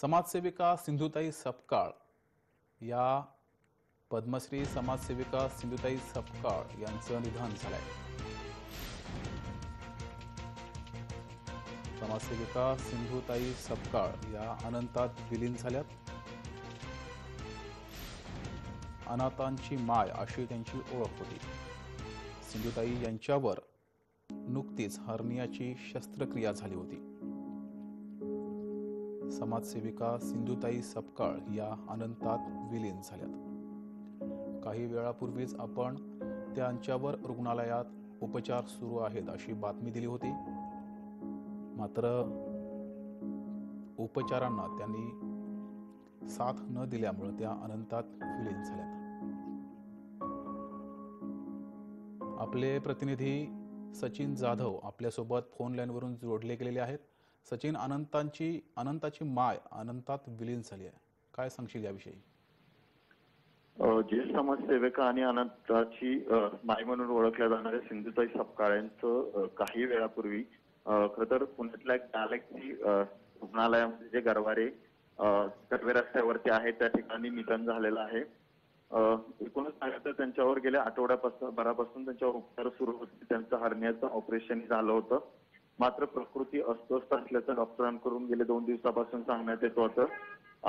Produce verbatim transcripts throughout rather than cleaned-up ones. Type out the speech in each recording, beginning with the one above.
समाजसेविका सिंधुताई सपकाळ या पद्मश्री समाजसेविका सिंधुताई सपकाळ यांचं निधन झालंय। समाजसेविका सिंधुताई सपकाळ या अनंतात विलीन झाल्यात। अनाथांची माय अशी त्यांची ओळख होती। सिंधुताई यांच्यावर नुकतीच हर्नियाची शस्त्रक्रिया झाली होती। समाजसेविका सिंधुताई सपकाळ या अनंतात विलीन झाल्यात। काही वेळापूर्वीच आपण त्यांच्यावर रुग्णालयात उपचार सुरू आहेत अशी बातमी दिली होती, मात्र उपचारांना त्यांनी साथ न दिल्यामुळे त्या अनंतात विलीन झाल्यात। आपले प्रतिनिधी सचिन जाधव आपल्यासोबत फोन लाईनवरून जोडले गेलेले आहेत। सचिन, अनंतांची अनंताची माय अनंतात विलीन झाली आहे, काय सांगशील याविषयी? ज्येष्ठ समाजसेविका आणि अनंताची माय म्हणून ओळखल्या जाणाऱ्या सिंधुताई सपकाळ यांचं काही वेळापूर्वी खरं तर पुण्यातल्या गॅलेक्सी रुग्णालयामध्ये जे गरवारे कर्वे रस्त्यावरती आहे त्या ठिकाणी निधन झालेलं आहे। एकूणच सांगत तर त्यांच्यावर गेल्या आठवड्यापासून भरापासून त्यांच्यावर उपचार सुरू होते। त्यांचं हरण्याचं ऑपरेशन झालं होतं, मात्र प्रकृती अस्वस्थ असल्याचं डॉक्टरांकडून गेले दोन दिवसापासून सांगण्यात येत होतं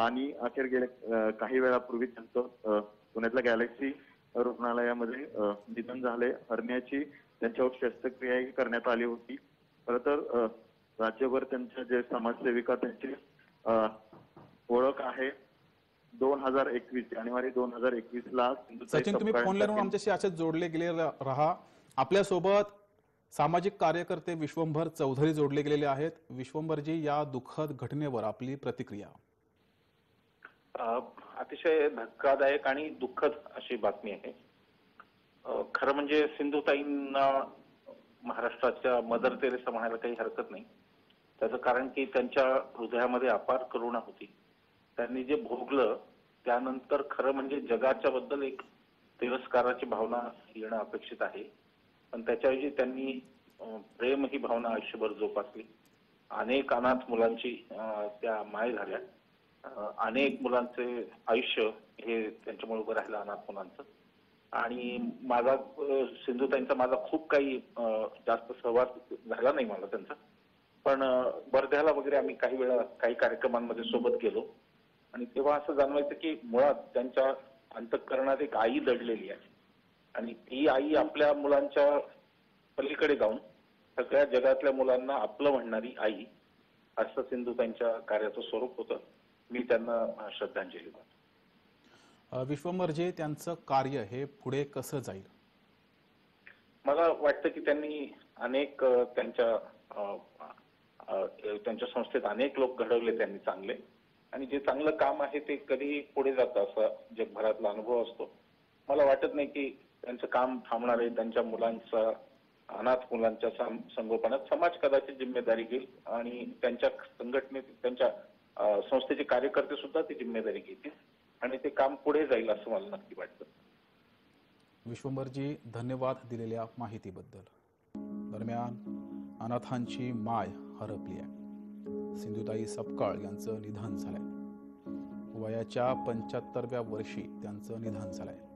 आणि अखेर गेल्या काही वेळापूर्वी त्यांचं पुण्यातल्या गॅलेक्सी रुग्णालयामध्ये निधन झाले। हरण्याची त्यांच्यावर शस्त्रक्रियाही करण्यात आली होती। खरं तर राज्यभर त्यांच्या जे समाजसेविका त्यांचे ओळख आहे। दोन हजार एकवीस जानेवारी दोन हजार एकवीस ला सचिन, तुम्ही फोनलाईनवरून आमच्याशी असेच जोडले गेले राहा। आपल्यासोबत सामाजिक कार्यकर्ते विश्वंभर चौधरी जोडले गेलेले आहेत। विश्वंभरजी, या दुःखद घटनेवर आपली प्रतिक्रिया? अतिशय धक्कादायक आणि दुःखद अशी बातमी आहे। खरं म्हणजे सिंधुताईंना महाराष्ट्राच्या मदर टेरेसा म्हणायला काही हरकत नाही, त्याचं कारण की त्यांच्या हृदयामध्ये अपार करुणा होती। त्यांनी जे भोगलं त्यानंतर खरं म्हणजे जगाच्या बद्दल एक तिरस्काराची भावना येणं अपेक्षित आहे, पण त्याच्याऐवजी त्यांनी प्रेम ही भावना आयुष्यभर जोपासली। अनेक अनाथ मुलांची त्या माय झाल्या, अनेक मुलांचे आयुष्य हे त्यांच्यामुळे उभं राहिलं, अनाथ मुलांचं। आणि माझा सिंधुताईंचा माझा खूप काही जास्त सहवास झाला नाही मला त्यांचा, पण वर्ध्याला वगैरे आम्ही काही वेळा काही कार्यक्रमांमध्ये सोबत गेलो आणि तेव्हा असं जाणवायचं की मुळात त्यांच्या अंतःकरणात एक आई दडलेली आहे आणि ती आई आपल्या मुलांच्या पलीकडे जाऊन सगळ्या जगातल्या मुलांना आपलं म्हणणारी आई असं सिंधुताईंच्या कार्याचं स्वरूप होतं। मी त्यांना श्रद्धांजली वाहतो। विश्वंभरजी, त्यांचं कार्य हे पुढे कसं जाईल? मला वाटतं की त्यांनी अनेक त्यांच्या त्यांच्या संस्थेत अनेक लोक घडवले त्यांनी चांगले, आणि जे चांगलं काम आहे ते कधीही पुढे जातं असा जगभरातला अनुभव असतो। मला वाटत नाही की त्यांचं काम थांबणार आहे। त्यांच्या मुलांचा अनाथ मुलांच्या संगोपनात समाज कदाचित जिम्मेदारी घेईल आणि त्यांच्या संघटनेत त्यांच्या संस्थेचे कार्यकर्ते सुद्धा ती जिम्मेदारी घेतील आणि ते काम पुढे जाईल असं मला नक्की वाटतं। विश्वंभरजी, धन्यवाद दिलेल्या माहितीबद्दल। दरम्यान अनाथांची माय हरपली आहे। सिंधुताई सपकाळ यांचं निधन झालंय। वयाच्या पंच्याहत्तरव्या वर्षी त्यांचं निधन झालंय।